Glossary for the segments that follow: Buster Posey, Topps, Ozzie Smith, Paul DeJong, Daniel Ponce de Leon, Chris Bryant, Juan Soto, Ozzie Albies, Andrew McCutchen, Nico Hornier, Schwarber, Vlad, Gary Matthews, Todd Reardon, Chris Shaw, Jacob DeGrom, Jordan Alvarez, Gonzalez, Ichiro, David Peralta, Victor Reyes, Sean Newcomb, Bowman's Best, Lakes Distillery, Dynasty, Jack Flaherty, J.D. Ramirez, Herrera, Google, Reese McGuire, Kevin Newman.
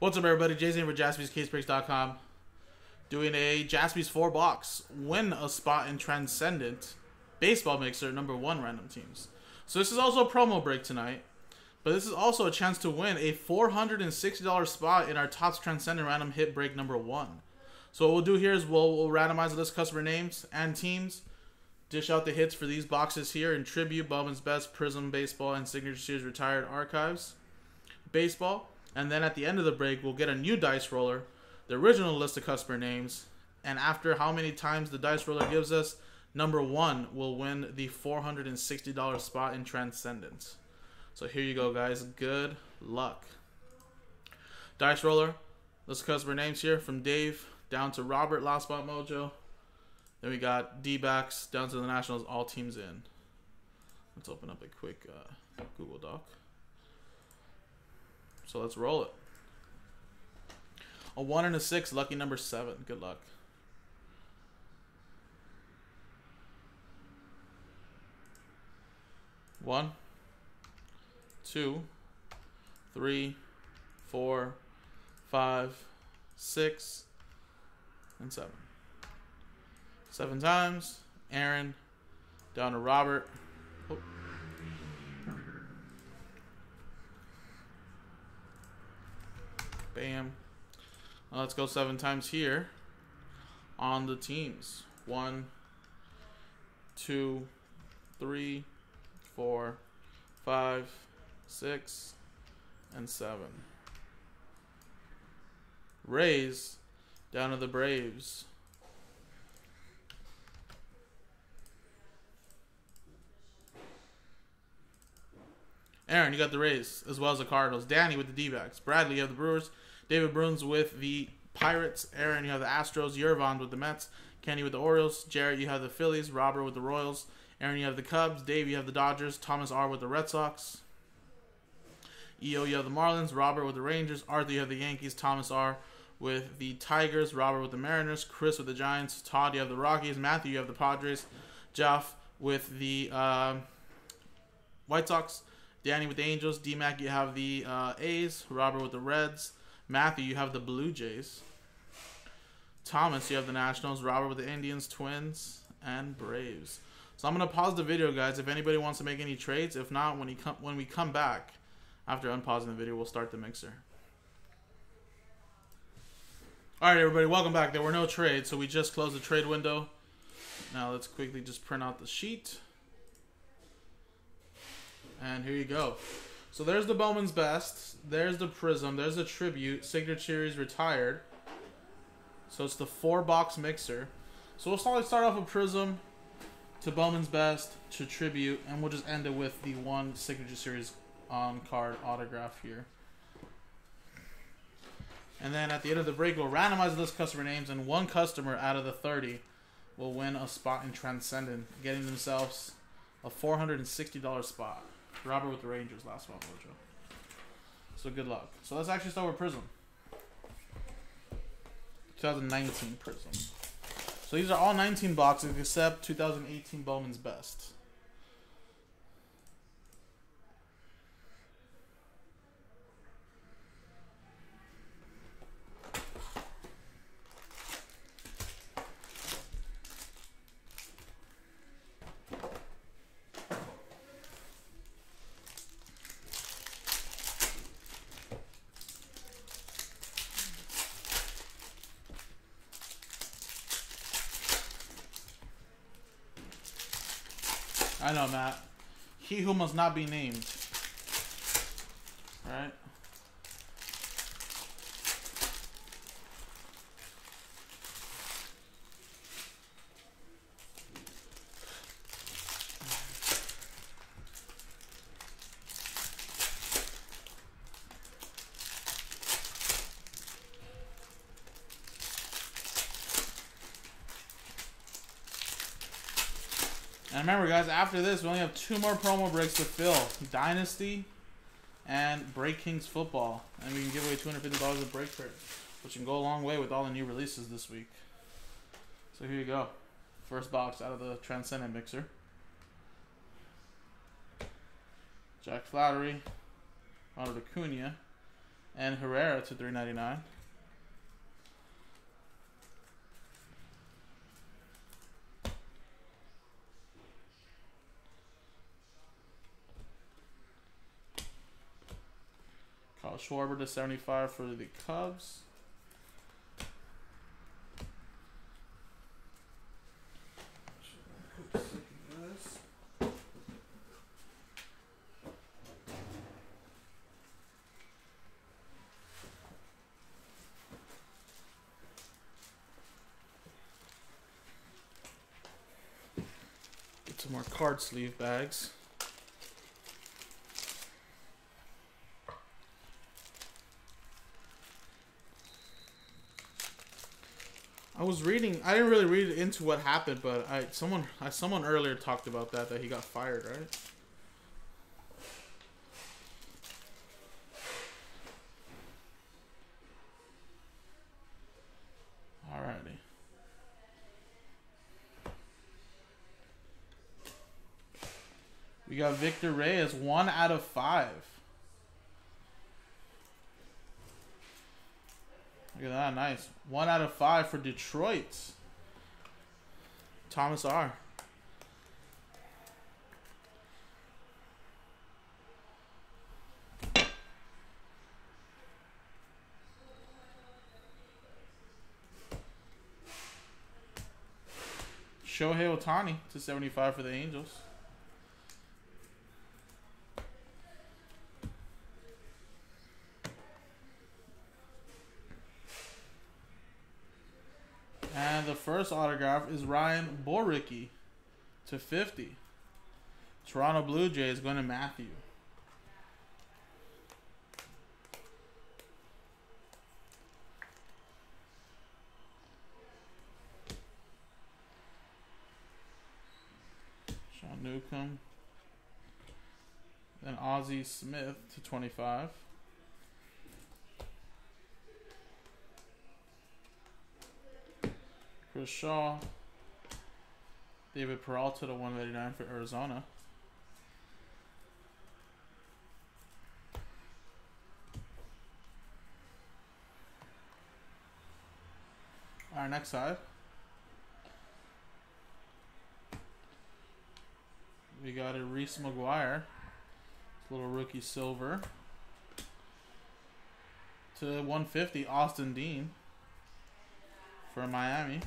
What's up, everybody? Jay Zane for JaspiesCaseBreaks.com. Doing a Jaspies 4-box. Win a spot in Transcendent Baseball Mixer #1 random teams. So this is also a promo break tonight, but this is also a chance to win a $460 spot in our Tops Transcendent Random Hit Break #1. So what we'll do here is we'll randomize the list of customer names and teams, dish out the hits for these boxes here in Tribute, Bowman's Best, Prism Baseball, and Signature Series Retired Archives Baseball. And then at the end of the break, we'll get a new dice roller, the original list of customer names, and after how many times the dice roller gives us, #1 will win the $460 spot in Transcendence. So here you go, guys. Good luck. Dice roller, list of customer names here from Dave down to Robert, Last Spot Mojo. Then we got D-backs down to the Nationals, all teams in. Let's open up a quick Google Doc. So let's roll it. A 1 and a 6, lucky #7. Good luck. One, two, three, four, five, six, and seven. 7 times. Aaron down to Robert. Oh. Bam. Let's go 7 times here on the teams. 1, 2, 3, 4, 5, 6, and 7. Rays down to the Braves. Aaron, you got the Rays as well as the Cardinals. Danny with the D-backs. Bradley, you have the Brewers. David Bruins with the Pirates. Aaron, you have the Astros. Yervon with the Mets. Kenny with the Orioles. Jarrett, you have the Phillies. Robert with the Royals. Aaron, you have the Cubs. Dave, you have the Dodgers. Thomas R. with the Red Sox. EO, you have the Marlins. Robert with the Rangers. Arthur, you have the Yankees. Thomas R. with the Tigers. Robert with the Mariners. Chris with the Giants. Todd, you have the Rockies. Matthew, you have the Padres. Jeff with the White Sox. Danny with the Angels. D-Mac, you have the A's. Robert with the Reds. Matthew, you have the Blue Jays. Thomas, you have the Nationals. Robert with the Indians, Twins, and Braves. So I'm going to pause the video, guys, if anybody wants to make any trades. If not, when we come back, after unpausing the video, we'll start the mixer. All right, everybody, welcome back. There were no trades, so we just closed the trade window. Now let's quickly just print out the sheet. And here you go. So there's the Bowman's Best. There's the Prism. There's the Tribute. Signature Series Retired. So it's the 4-box mixer. So we'll start off with Prism to Bowman's Best to Tribute. And we'll just end it with the 1 Signature Series on-card autograph here. And then at the end of the break, we'll randomize the list of customer names. And 1 customer out of the 30 will win a spot in Transcendent, getting themselves a $460 spot. Robert with the Rangers, Last One, Mojo. So good luck. So let's actually start with Prism. 2019 Prism. So these are all 19 boxes except 2018 Bowman's Best. I know, Matt. He who must not be named. All right. And remember, guys, after this, we only have 2 more promo breaks to fill. Dynasty and Break Kings Football. And we can give away $250 of break cards, which can go a long way with all the new releases this week. So here you go. First box out of the Transcendent Mixer. Jack Flaherty, Ronald Acuna, And Herrera to $3.99. Kyle Schwarber to $75 for the Cubs. Some more card sleeve bags. I was reading. I didn't really read into what happened, but someone earlier talked about that he got fired, right? We got Victor Reyes, 1/5. Look at that, nice. 1/5 for Detroit. Thomas R. Shohei Ohtani to $75 for the Angels. The first autograph is Ryan Boricke to $50. Toronto Blue Jays going to Matthew. Sean Newcomb. Then Ozzie Smith to $25. Chris Shaw, David Peralta to $1.99 for Arizona. All right, next side. We got a Reese McGuire, little rookie silver to $150. Austin Dean for Miami.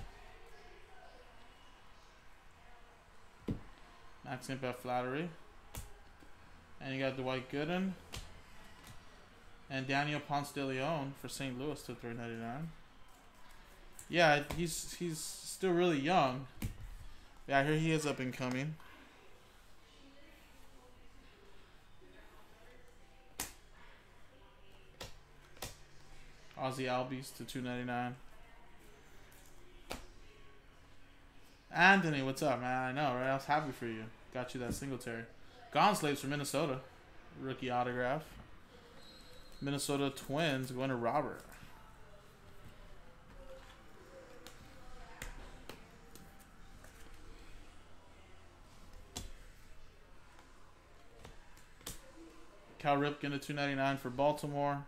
Accent by Flattery. And you got Dwight Gooden. And Daniel Ponce de Leon for St. Louis to $3.99. Yeah, he's still really young. Yeah, I hear he is up and coming. Ozzie Albies to $2.99. Anthony, what's up, man? I know, right? I was happy for you. Got you that Singletary. Gonzalez for Minnesota. Rookie autograph. Minnesota Twins going to Robert. Cal Ripken to $2.99 for Baltimore.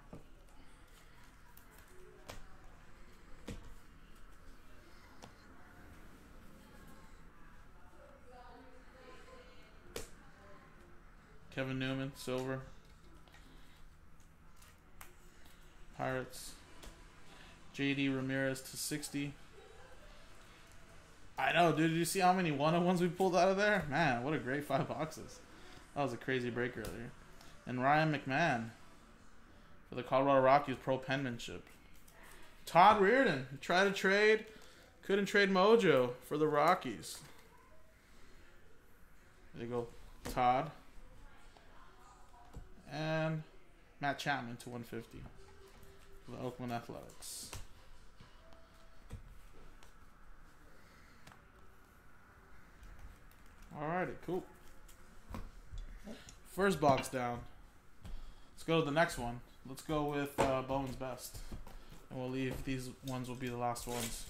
Kevin Newman, silver. Pirates. J.D. Ramirez to $60. I know, dude. Did you see how many 1/1s we pulled out of there? Man, what a great 5 boxes. That was a crazy break earlier. And Ryan McMahon for the Colorado Rockies pro penmanship. Todd Reardon. Tried to trade. Couldn't trade Mojo for the Rockies. There you go, Todd. And Matt Chapman to $150 for the Oakland Athletics. Alrighty, cool. First box down. Let's go to the next one. Let's go with Bowman's Best. And we'll leave these ones will be the last ones.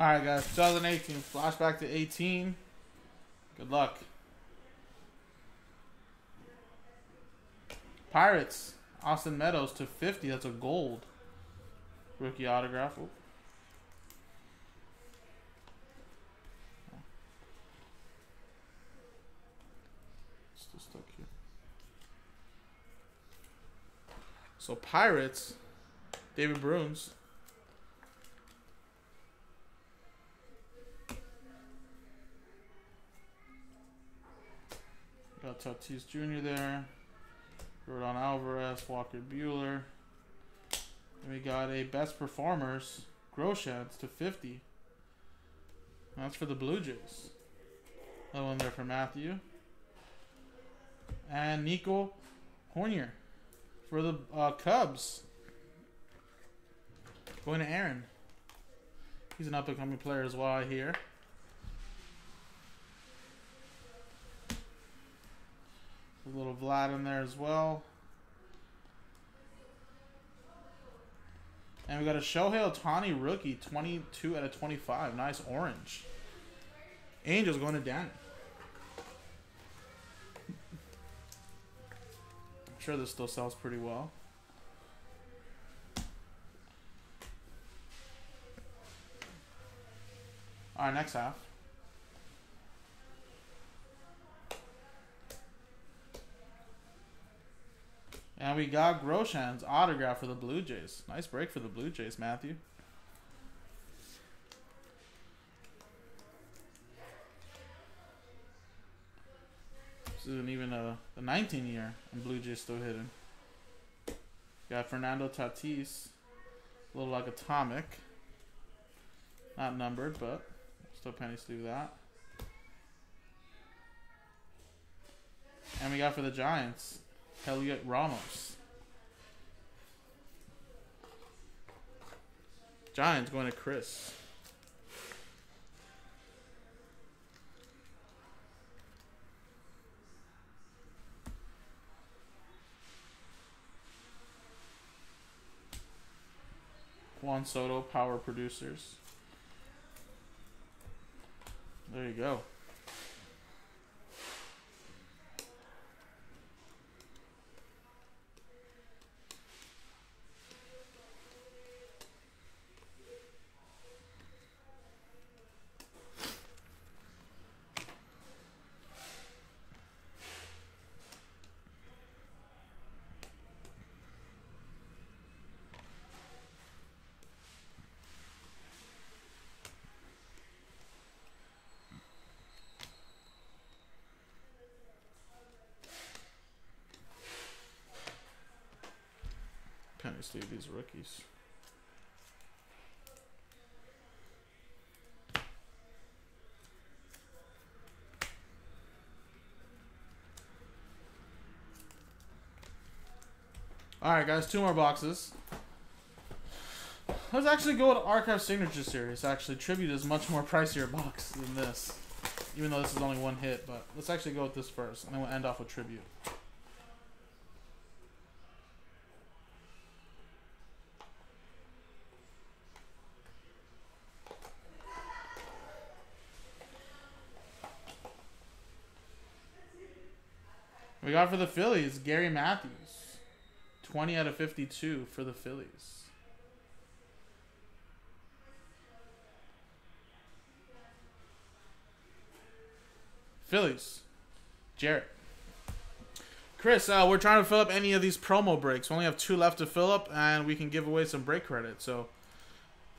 All right, guys. 2018. Flashback to 18. Good luck. Pirates. Austin Meadows to 50. That's a gold rookie autograph. Ooh. Still stuck here. So Pirates. David Bruins. Got Tatis Jr. there. Jordan Alvarez, Walker Buehler. And we got a Best Performers, Groshans to 50. That's for the Blue Jays. That one there for Matthew. And Nico Hornier for the Cubs. Going to Aaron. He's an up-and-coming player as well here. A little Vlad in there as well. And we got a Shohei Ohtani rookie, 22 out of 25. Nice orange. Angels going to Danny. I'm sure this still sells pretty well. All right, next half. And we got Groshan's autograph for the Blue Jays. Nice break for the Blue Jays, Matthew. This isn't even a 19-year, and Blue Jays still hidden. Got Fernando Tatis. A little like Atomic. Not numbered, but still penny sleeve that. And we got for the Giants. Elliot Ramos. Giants going to Chris. Juan Soto, Power Producers. There you go. These rookies. All right, guys, two more boxes. Let's actually go to Archive Signature Series. Actually, Tribute is much more pricier box than this, even though this is only one hit. But let's actually go with this first, and then we'll end off with Tribute. We got for the Phillies, Gary Matthews. 20 out of 52 for the Phillies. Phillies, Jarrett. Chris, we're trying to fill up any of these promo breaks. We only have 2 left to fill up, and we can give away some break credit. So,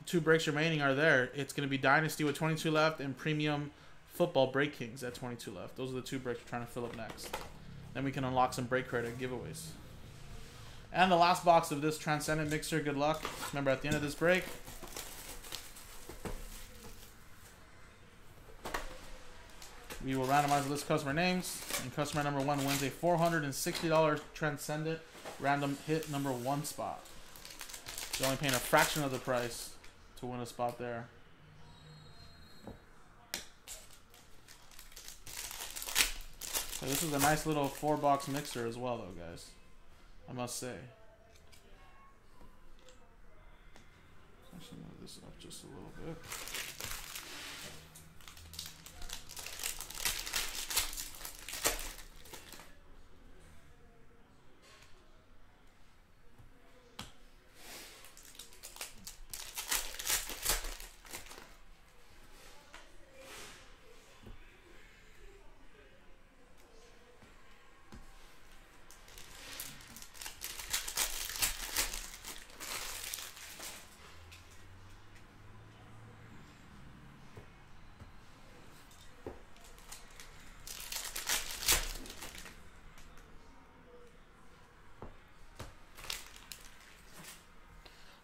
2 breaks remaining are there. It's going to be Dynasty with 22 left and Premium Football Break Kings at 22 left. Those are the 2 breaks we're trying to fill up next. Then we can unlock some break credit giveaways. And the last box of this Transcendent Mixer, good luck. Remember, at the end of this break, we will randomize the list of customer names. And customer number 1 wins a $460 Transcendent Random Hit number 1 spot. You're only paying a fraction of the price to win a spot there. So this is a nice little 4-box mixer as well, though, guys. I must say. Actually, move this up just a little bit.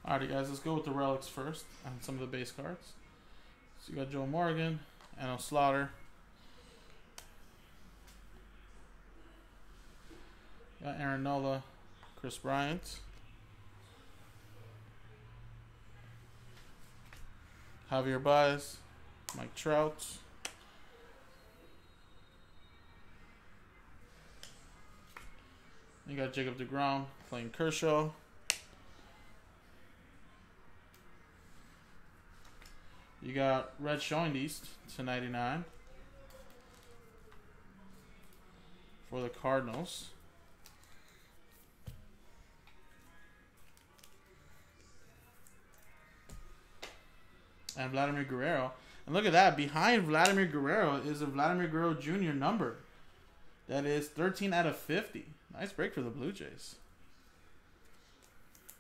Alrighty, guys, let's go with the relics first and some of the base cards. So you got Joe Morgan, Anno Slaughter. You got Aaron Nola, Chris Bryant. Javier Baez, Mike Trout. You got Jacob DeGrom, Clayton Kershaw. You got Red Schoendienst /99 for the Cardinals. And Vladimir Guerrero. And look at that. Behind Vladimir Guerrero is a Vladimir Guerrero Jr. number. That is 13 out of 50. Nice break for the Blue Jays.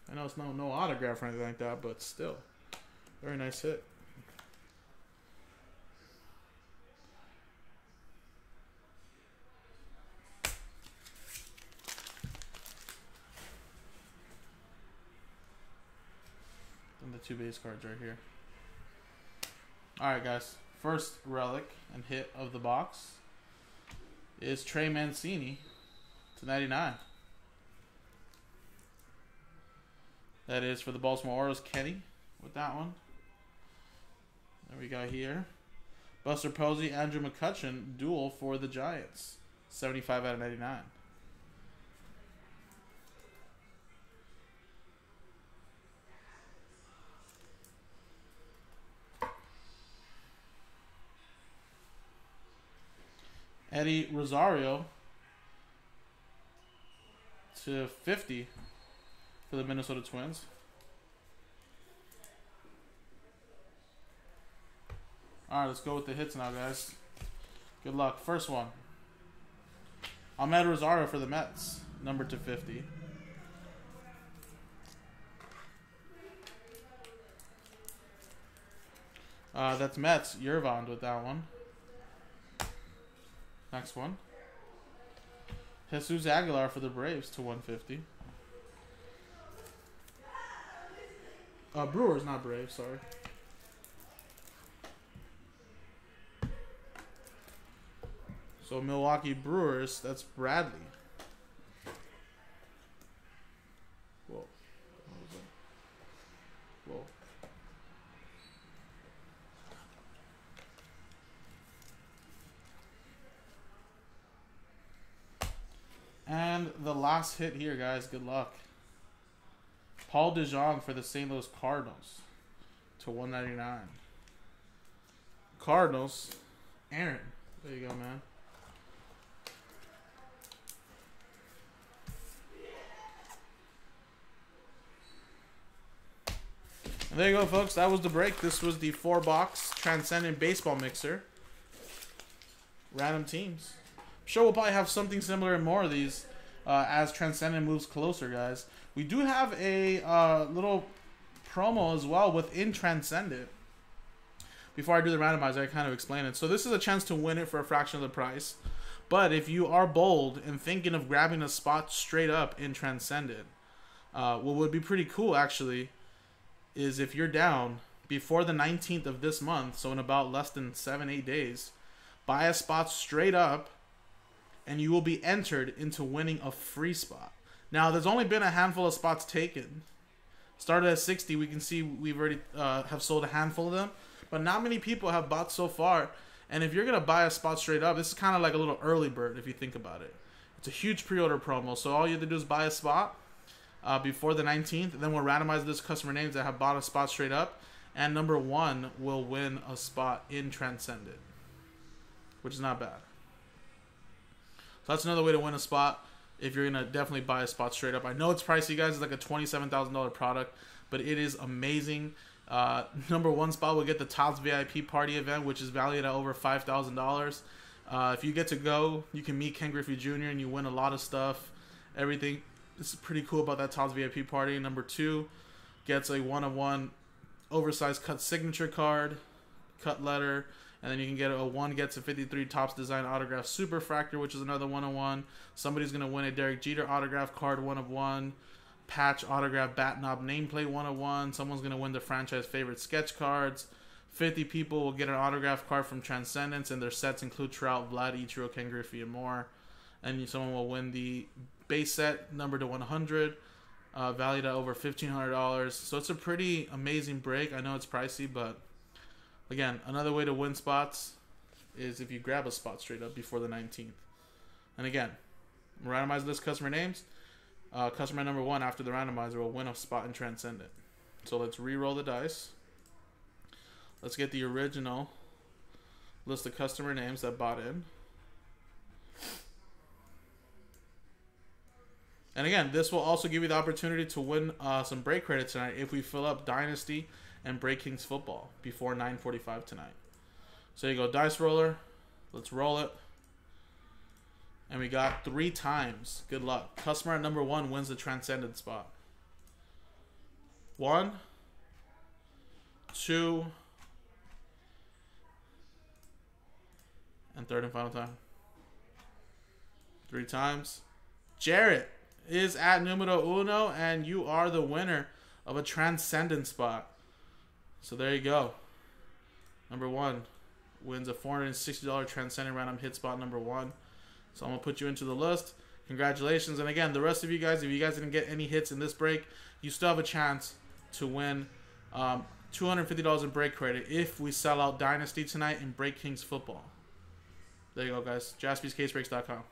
I know it's no autograph or anything like that, but still. Very nice hit. And the two base cards right here. Alright, guys, first relic and hit of the box is Trey Mancini /99. That is for the Baltimore Orioles, Kenny with that one. There we go here. Buster Posey, Andrew McCutchen, duel for the Giants, 75 out of 99. Eddie Rosario /50 for the Minnesota Twins. Alright, let's go with the hits now, guys. Good luck. First one. Ahmed Rosario for the Mets, number /50. That's Mets, Yervond with that one. Next one. Jesus Aguilar for the Braves /150. Brewers, not Braves, sorry. So Milwaukee Brewers, that's Bradley. Whoa. Whoa. And the last hit here, guys. Good luck. Paul DeJong for the St. Louis Cardinals /199. Cardinals. Aaron. There you go, man. And there you go, folks. That was the break. This was the 4-box Transcendent Baseball Mixer. Random teams. Sure, we'll probably have something similar and more of these as Transcendent moves closer, guys. We do have a little promo as well within Transcendent. Before I do the randomizer, I kind of explain it. So this is a chance to win it for a fraction of the price. But if you are bold and thinking of grabbing a spot straight up in Transcendent, what would be pretty cool, actually, is if you're down before the 19th of this month, so in about less than 7-8 days, buy a spot straight up, and you will be entered into winning a free spot. Now, there's only been a handful of spots taken. Started at 60. We can see we've already have sold a handful of them. But not many people have bought so far. And if you're going to buy a spot straight up, this is kind of like a little early bird if you think about it. It's a huge pre-order promo. So all you have to do is buy a spot before the 19th. And then we'll randomize those customer names that have bought a spot straight up. And number one will win a spot in Transcendent, which is not bad. So that's another way to win a spot if you're going to definitely buy a spot straight up. I know it's pricey, guys. It's like a $27,000 product, but it is amazing. Number one spot will get the Tops VIP party event, which is valued at over $5,000. If you get to go, you can meet Ken Griffey Jr. and you win a lot of stuff, everything. It's pretty cool about that Tops VIP party. Number two gets a one-of-one oversized cut signature card, cut letter. And then you can get a 1 gets a 53 Topps Design Autograph Superfractor, which is another 1/1. Somebody's going to win a Derek Jeter autograph card 1/1. patch autograph bat knob nameplate 101. Someone's going to win the franchise favorite sketch cards. 50 people will get an autograph card from Transcendence, and their sets include Trout, Vlad, Ichiro, Ken Griffey, and more. And someone will win the base set number to 100, valued at over $1,500. So it's a pretty amazing break. I know it's pricey, but again, another way to win spots is if you grab a spot straight up before the 19th. And again, randomized list customer names. Customer number one after the randomizer will win a spot and transcend it. So let's re-roll the dice. Let's get the original list of customer names that bought in. And again, this will also give you the opportunity to win some break credit tonight if we fill up Dynasty and Break Kings Football before 9:45 tonight. So you go, dice roller. Let's roll it. And we got 3 times. Good luck. Customer number 1 wins the transcendent spot. 1, 2, and 3rd and final time. 3 times. Jarrett is at numero uno, and you are the winner of a transcendent spot. So there you go. Number 1 wins a $460 transcendent random hit spot number 1. So I'm going to put you into the list. Congratulations. And again, the rest of you guys, if you guys didn't get any hits in this break, you still have a chance to win $250 in break credit if we sell out Dynasty tonight in Break Kings Football. There you go, guys. JaspiesCaseBreaks.com.